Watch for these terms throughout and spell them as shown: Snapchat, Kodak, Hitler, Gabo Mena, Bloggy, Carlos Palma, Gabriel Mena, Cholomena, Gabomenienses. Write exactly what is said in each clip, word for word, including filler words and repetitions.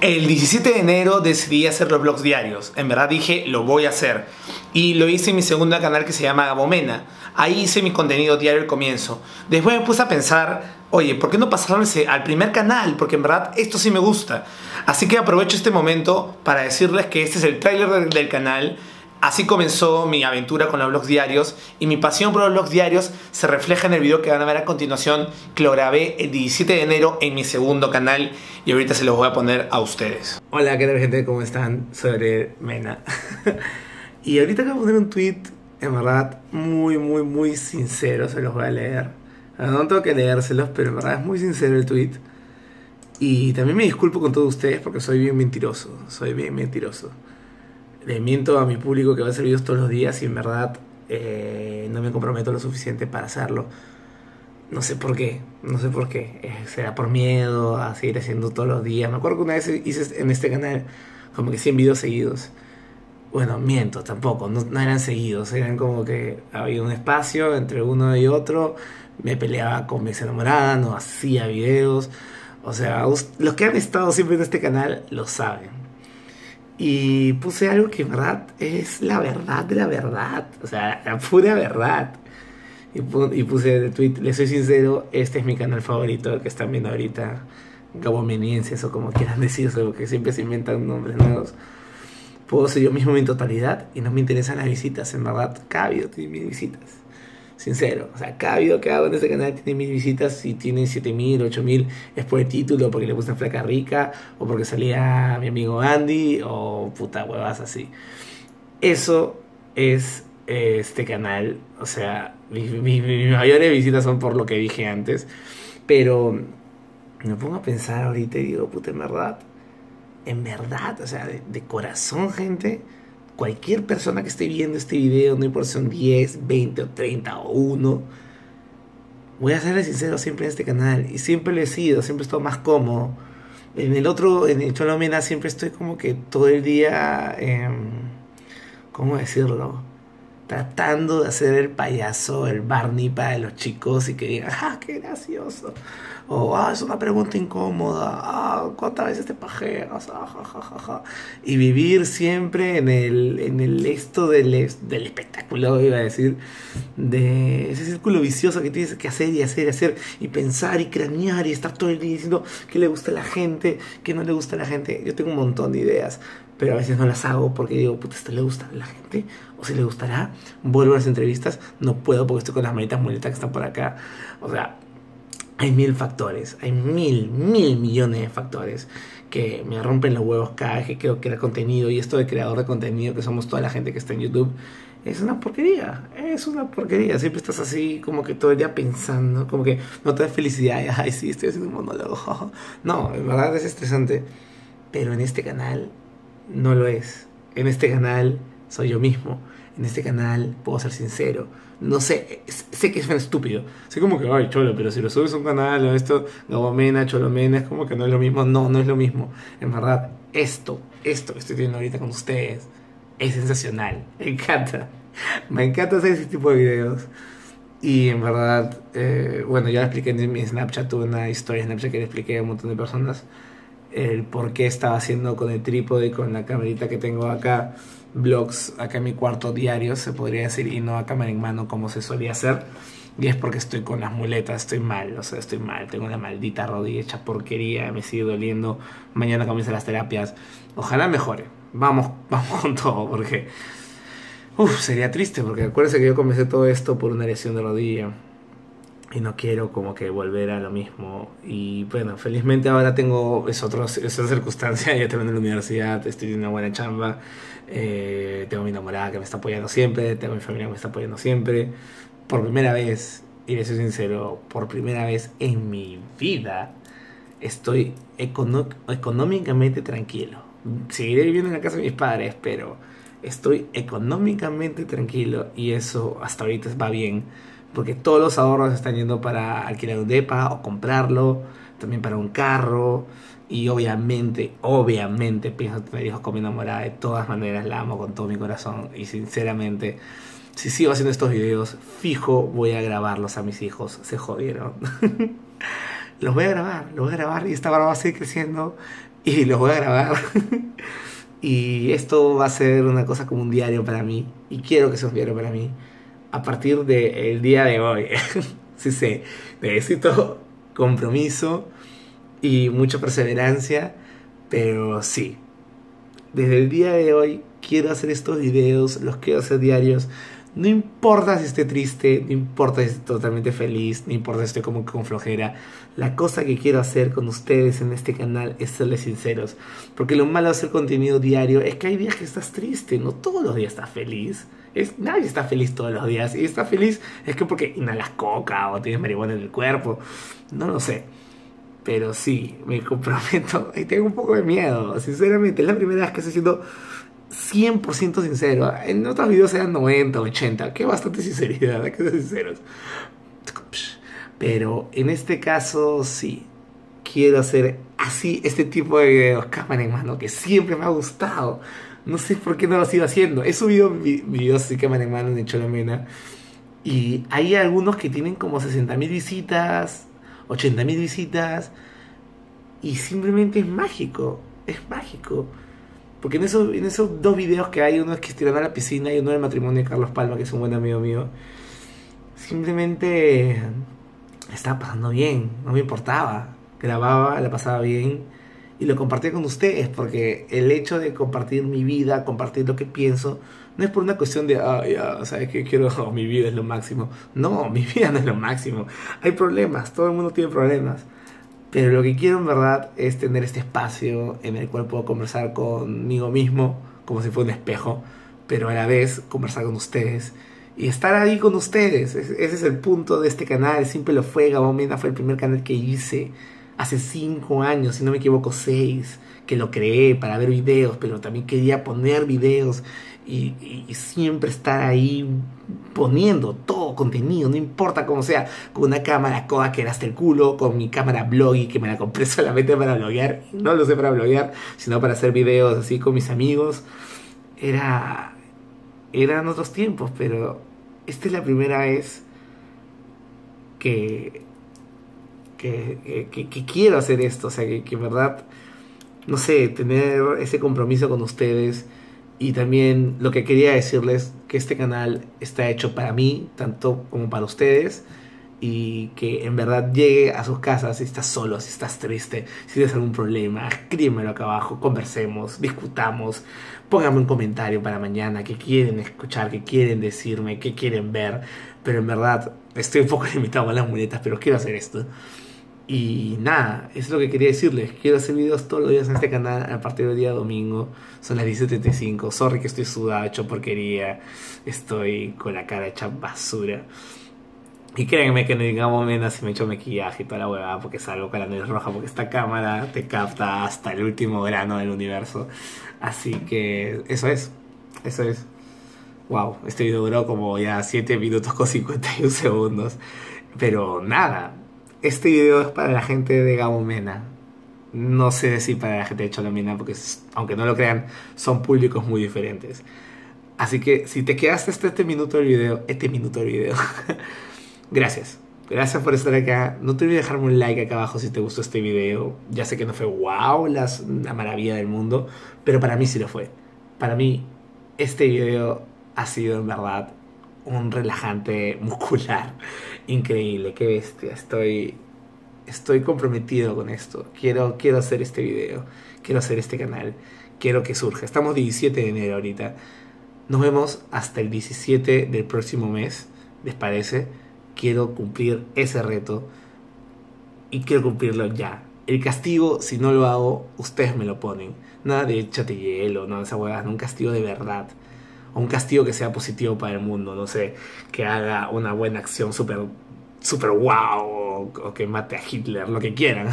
El diecisiete de enero decidí hacer los vlogs diarios. En verdad dije, lo voy a hacer. Y lo hice en mi segundo canal que se llama Gabo Mena. Ahí hice mi contenido diario al comienzo. Después me puse a pensar, oye, ¿por qué no pasaron al primer canal? Porque en verdad esto sí me gusta. Así que aprovecho este momento para decirles que este es el tráiler del canal. Así comenzó mi aventura con los vlogs diarios, y mi pasión por los vlogs diarios se refleja en el video que van a ver a continuación, que lo grabé el diecisiete de enero en mi segundo canal, y ahorita se los voy a poner a ustedes. Hola, ¿qué tal gente? ¿Cómo están? Soy Mena. Y ahorita acabo de poner un tweet, en verdad, muy, muy, muy sincero, se los voy a leer. No tengo que leérselos, pero en verdad es muy sincero el tweet. Y también me disculpo con todos ustedes porque soy bien mentiroso, soy bien mentiroso. Le miento a mi público que va a hacer videos todos los días y en verdad eh, no me comprometo lo suficiente para hacerlo. No sé por qué, no sé por qué. Eh, será por miedo a seguir haciendo todos los días. Me acuerdo que una vez hice en este canal como que cien videos seguidos. Bueno, miento, tampoco, no, no eran seguidos. Eran como que había un espacio entre uno y otro. Me peleaba con mis enamoradas, no hacía videos. O sea, los que han estado siempre en este canal lo saben. Y puse algo que en verdad es la verdad de la verdad. O sea, la pura verdad. Y, pu y puse el tweet, les soy sincero, este es mi canal favorito, el que están viendo ahorita. Gabomenienses o como quieran decirse, porque siempre se inventan nombres nuevos. Puedo ser yo mismo en totalidad y no me interesan las visitas. En verdad, cada video tiene mil visitas. Sincero. O sea, cada video que hago en este canal tiene mil visitas. Si tienen siete mil, ocho mil es por el título, porque le puse Flaca Rica, o porque salía mi amigo Andy, o puta huevas así. Eso es eh, este canal. O sea, mis mi, mi, mi mayores visitas son por lo que dije antes. Pero me pongo a pensar ahorita y digo, puta, en verdad. En verdad, o sea, de, de corazón, gente. Cualquier persona que esté viendo este video, no importa si son diez, veinte o treinta o uno, voy a serles sincero siempre en este canal. Y siempre lo he sido, siempre he estado más cómodo. En el otro, en el Cholomena, siempre estoy como que todo el día, eh, ¿cómo decirlo? Tratando de hacer el payaso, el Barney para los chicos y que digan, ¡ah, qué gracioso! O, ¡ah, es una pregunta incómoda! ¡Ah, cuántas veces te pajeas! ¡Ah, ja, ja, ja, ja! Y vivir siempre en el, en el esto del, del espectáculo, iba a decir, de ese círculo vicioso que tienes que hacer y hacer y hacer, y pensar y cranear y estar todo el día diciendo qué le gusta a la gente, qué no le gusta a la gente. Yo tengo un montón de ideas, pero a veces no las hago porque digo, puta, ¿esto le gusta a la gente? ¿O si le gustará? Vuelvo a las entrevistas, no puedo porque estoy con las manitas muletas que están por acá. O sea, hay mil factores, hay mil, mil millones de factores que me rompen los huevos cada vez que quiero crear contenido. Y esto de creador de contenido, que somos toda la gente que está en YouTube, es una porquería, es una porquería. Siempre estás así como que todo el día pensando, como que no te da felicidad. Ay, sí, estoy haciendo un monólogo. No, en verdad es estresante, pero en este canal no lo es. En este canal soy yo mismo. En este canal puedo ser sincero. No sé, sé que es estúpido. Sé como que, ay, cholo, pero si lo subes a un canal o esto, Gabo Mena, Cholomena, es como que no es lo mismo. No, no es lo mismo. En verdad, esto, esto que estoy teniendo ahorita con ustedes es sensacional. Me encanta. Me encanta hacer ese tipo de videos. Y en verdad, eh, bueno, ya lo expliqué en mi Snapchat. Tuve una historia en Snapchat que le expliqué a un montón de personas el por qué estaba haciendo con el trípode y con la camerita que tengo acá vlogs acá en mi cuarto diario, se podría decir, y no a cámara en mano como se solía hacer. Y es porque estoy con las muletas, estoy mal, o sea, estoy mal, tengo una maldita rodilla hecha porquería, me sigue doliendo. Mañana comienzan las terapias, ojalá mejore. Vamos, vamos con todo, porque uff, sería triste, porque acuérdense que yo comencé todo esto por una lesión de rodilla. Y no quiero como que volver a lo mismo. Y bueno, felizmente ahora tengo es otra circunstancia. Yo terminé en la universidad, estoy en una buena chamba. Eh, tengo mi enamorada que me está apoyando siempre. Tengo mi familia que me está apoyando siempre. Por primera vez, y les soy sincero, por primera vez en mi vida estoy económicamente tranquilo. Seguiré viviendo en la casa de mis padres, pero estoy económicamente tranquilo. Y eso hasta ahorita va bien. Porque todos los ahorros están yendo para alquilar un depa o comprarlo, también para un carro. Y obviamente, obviamente pienso tener hijos con mi enamorada. De todas maneras, la amo con todo mi corazón. Y sinceramente, si sigo haciendo estos videos, fijo voy a grabarlos a mis hijos. Se jodieron. Los voy a grabar, los voy a grabar y esta barba va a seguir creciendo. y los voy a grabar. Y esto va a ser una cosa como un diario para mí, y quiero que sea un diario para mí a partir del día de hoy. Sí sé, necesito compromiso y mucha perseverancia, pero sí, desde el día de hoy quiero hacer estos videos, los quiero hacer diarios. No importa si esté triste, no importa si esté totalmente feliz, no importa si estoy como con flojera. La cosa que quiero hacer con ustedes en este canal es serles sinceros. Porque lo malo de hacer contenido diario es que hay días que estás triste, no todos los días estás feliz. Es, nadie está feliz todos los días. Y está feliz es que porque inhalas coca o tienes marihuana en el cuerpo. No lo sé. Pero sí, me comprometo. Y tengo un poco de miedo. Sinceramente, es la primera vez que estoy siendo cien por ciento sincero. En otros videos eran noventa, ochenta. Que bastante sinceridad, hay que ser sinceros. Pero en este caso sí, quiero hacer así este tipo de videos, cámara en mano, que siempre me ha gustado. No sé por qué no lo sigo haciendo. He subido videos así, cámara en mano, en Cholomena, y hay algunos que tienen como sesenta mil visitas, ochenta mil visitas, y simplemente es mágico. Es mágico. Porque en esos, en esos dos videos que hay, uno es que estiraron a la piscina y uno del matrimonio de Carlos Palma, que es un buen amigo mío, simplemente estaba pasando bien, no me importaba. Grababa, la pasaba bien y lo compartía con ustedes, porque el hecho de compartir mi vida, compartir lo que pienso, no es por una cuestión de, ah, oh, ya, sabes que quiero, oh, mi vida es lo máximo. No, mi vida no es lo máximo. Hay problemas, todo el mundo tiene problemas. Pero lo que quiero en verdad es tener este espacio en el cual puedo conversar conmigo mismo, como si fuera un espejo, pero a la vez conversar con ustedes y estar ahí con ustedes. Ese es el punto de este canal, siempre lo fue. Gabo Mena fue el primer canal que hice hace cinco años, si no me equivoco seis, que lo creé para ver videos, pero también quería poner videos y, y, y siempre estar ahí poniendo todo contenido, no importa cómo sea, con una cámara Kodak que era hasta el culo, con mi cámara Bloggy que me la compré solamente para bloguear, no lo sé para bloguear, sino para hacer videos así con mis amigos. Era, eran otros tiempos, pero esta es la primera vez que Que, que, que quiero hacer esto, o sea, que, que en verdad, no sé, tener ese compromiso con ustedes. Y también lo que quería decirles, que este canal está hecho para mí, tanto como para ustedes, y que en verdad llegue a sus casas. Si estás solo, si estás triste, si tienes algún problema, escríbemelo acá abajo, conversemos, discutamos, pónganme un comentario para mañana, qué quieren escuchar, qué quieren decirme, qué quieren ver. Pero en verdad, estoy un poco limitado con las muletas, pero quiero hacer esto. Y nada, eso es lo que quería decirles. Quiero hacer videos todos los días en este canal a partir del día domingo. Son las diez y treinta y cinco. Sorry que estoy sudado, hecho porquería. Estoy con la cara hecha basura. Y créanme que no digamos menos si me echo maquillaje y toda la huevada, porque salgo con la nariz roja, porque esta cámara te capta hasta el último grano del universo. Así que eso es. Eso es. Wow, este video duró como ya siete minutos con cincuenta y un segundos. Pero nada. Este video es para la gente de Gabo Mena. No sé decir para la gente de Cholomena, porque aunque no lo crean, son públicos muy diferentes. Así que si te quedaste hasta este minuto del video, este minuto del video, gracias. Gracias por estar acá. No te olvides dejarme un like acá abajo si te gustó este video. Ya sé que no fue wow, las, la maravilla del mundo, pero para mí sí lo fue. Para mí, este video ha sido en verdad un relajante muscular increíble. Qué bestia. Estoy, estoy comprometido con esto. Quiero, quiero hacer este video. Quiero hacer este canal. Quiero que surja. Estamos diecisiete de enero ahorita. Nos vemos hasta el diecisiete del próximo mes. ¿Les parece? Quiero cumplir ese reto. Y quiero cumplirlo ya. El castigo, si no lo hago, ustedes me lo ponen. Nada de échate hielo, nada de esas huevadas. Un castigo de verdad. O un castigo que sea positivo para el mundo, no sé, que haga una buena acción súper super wow, o, o que mate a Hitler, lo que quieran.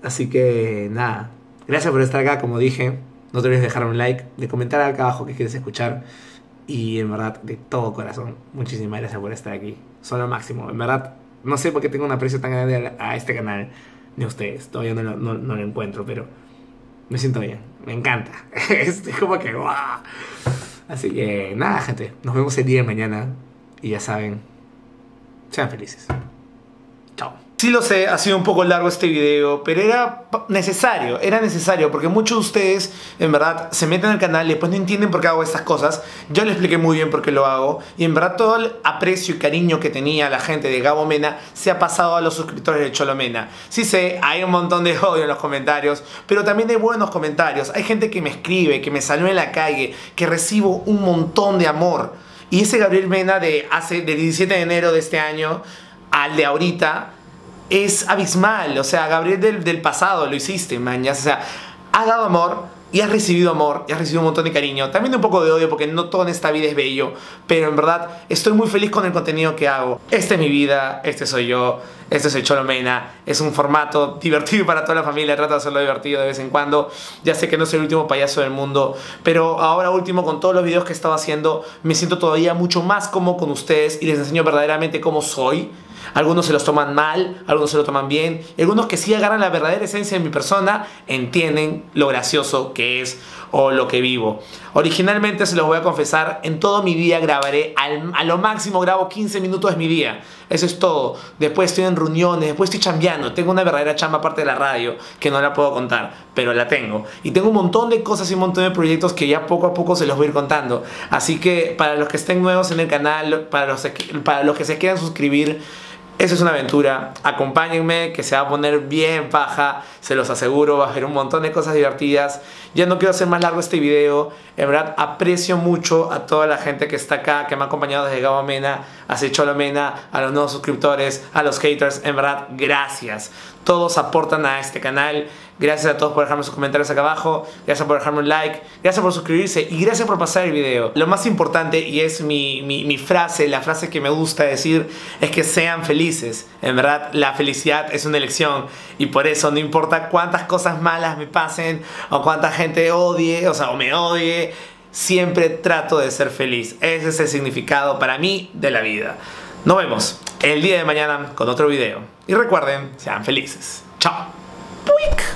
Así que nada, gracias por estar acá, como dije, no te olvides de dejar un like, de comentar acá abajo qué quieres escuchar, y en verdad, de todo corazón, muchísimas gracias por estar aquí, son lo máximo, en verdad, no sé por qué tengo un aprecio tan grande a, a este canal, ni a ustedes, todavía no lo, no, no lo encuentro, pero me siento bien, me encanta. Es como que ¡guau! Así que nada, gente, nos vemos el día de mañana. Y ya saben, sean felices. Chao. Sí lo sé, ha sido un poco largo este video, pero era necesario, era necesario, porque muchos de ustedes, en verdad, se meten al canal y después no entienden por qué hago estas cosas. Yo les expliqué muy bien por qué lo hago, y en verdad todo el aprecio y cariño que tenía la gente de Gabo Mena se ha pasado a los suscriptores de Cholomena. Sí sé, hay un montón de odio en los comentarios, pero también hay buenos comentarios. Hay gente que me escribe, que me saluda en la calle, que recibo un montón de amor. Y ese Gabriel Mena de hace, del diecisiete de enero de este año al de ahorita, es abismal. O sea, Gabriel del, del pasado lo hiciste, man, ya, o sea, has dado amor y has recibido amor, y has recibido un montón de cariño, también un poco de odio, porque no todo en esta vida es bello, pero en verdad estoy muy feliz con el contenido que hago. Esta es mi vida, este soy yo, este soy Cholomena, es un formato divertido para toda la familia, trato de hacerlo divertido de vez en cuando. Ya sé que no soy el último payaso del mundo, pero ahora último, con todos los videos que he estado haciendo, me siento todavía mucho más cómodo con ustedes y les enseño verdaderamente cómo soy. Algunos se los toman mal, algunos se lo toman bien, y algunos que sí agarran la verdadera esencia de mi persona entienden lo gracioso que es o lo que vivo. Originalmente, se los voy a confesar, en todo mi día grabaré, al, a lo máximo grabo quince minutos de mi día. Eso es todo. Después estoy en reuniones, después estoy chambeando. Tengo una verdadera chamba aparte de la radio que no la puedo contar, pero la tengo. Y tengo un montón de cosas y un montón de proyectos que ya poco a poco se los voy a ir contando. Así que para los que estén nuevos en el canal, para los, para los que se quieran suscribir, eso es una aventura, acompáñenme, que se va a poner bien paja, se los aseguro, va a haber un montón de cosas divertidas. Ya no quiero hacer más largo este video, en verdad aprecio mucho a toda la gente que está acá, que me ha acompañado desde Gabo Mena, hacia Cholomena, a los nuevos suscriptores, a los haters, en verdad, gracias. Todos aportan a este canal, gracias a todos por dejarme sus comentarios acá abajo, gracias por dejarme un like, gracias por suscribirse y gracias por pasar el video. Lo más importante, y es mi, mi, mi frase, la frase que me gusta decir, es que sean felices. En verdad, la felicidad es una elección, y por eso no importa cuántas cosas malas me pasen o cuánta gente odie, o sea, o me odie, siempre trato de ser feliz. Ese es el significado para mí de la vida. Nos vemos el día de mañana con otro video. Y recuerden, sean felices. ¡Chao! ¡Puic!